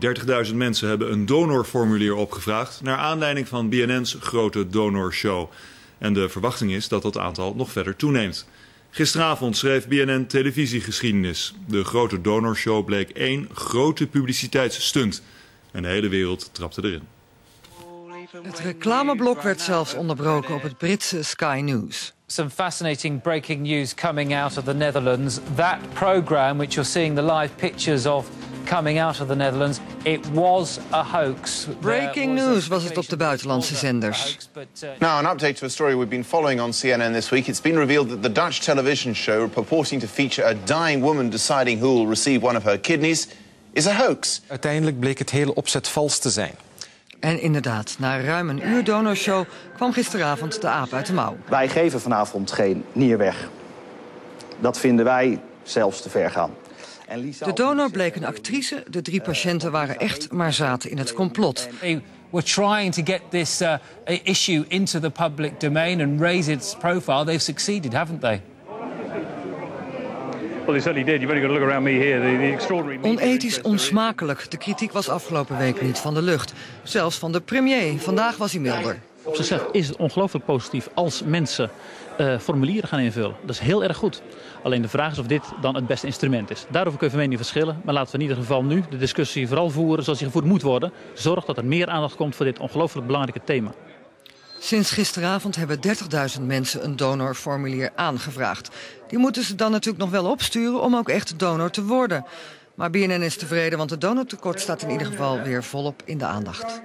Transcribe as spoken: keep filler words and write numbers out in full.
dertigduizend mensen hebben een donorformulier opgevraagd naar aanleiding van B N N's grote donorshow. En de verwachting is dat dat aantal nog verder toeneemt. Gisteravond schreef B N N televisiegeschiedenis. De grote donorshow bleek één grote publiciteitsstunt. En de hele wereld trapte erin. Het reclameblok werd zelfs onderbroken op het Britse Sky News. Some fascinating breaking news coming out of the Netherlands. That program which you're seeing the live pictures of coming out of the Netherlands, it was a hoax. Breaking news was het op de buitenlandse zenders. Now an update to a story we've been following on C N N this week. It's been revealed that the Dutch television show purporting to feature a dying woman deciding who will receive one of her kidneys is a hoax. Uiteindelijk bleek het hele opzet vals te zijn. En inderdaad, na ruim een uur donorshow kwam gisteravond de aap uit de mouw. Wij geven vanavond geen nier weg. Dat vinden wij zelfs te ver gaan. De donor bleek een actrice, de drie patiënten waren echt, maar zaten in het complot. We're trying to get this uh, issue into the public domain and raise its profile. They've succeeded, haven't they? Well, they certainly did. You've only got to look around me here. The, the extraordinary... Onethisch, onsmakelijk. De kritiek was afgelopen week niet van de lucht. Zelfs van de premier. Vandaag was hij milder. Op zichzelf is het ongelooflijk positief als mensen uh, formulieren gaan invullen. Dat is heel erg goed. Alleen de vraag is of dit dan het beste instrument is. Daarover kunnen we mening verschillen. Maar laten we in ieder geval nu de discussie vooral voeren zoals die gevoerd moet worden. Zorg dat er meer aandacht komt voor dit ongelooflijk belangrijke thema. Sinds gisteravond hebben dertigduizend mensen een donorformulier aangevraagd. Die moeten ze dan natuurlijk nog wel opsturen om ook echt donor te worden. Maar B N N is tevreden, want het donortekort staat in ieder geval weer volop in de aandacht.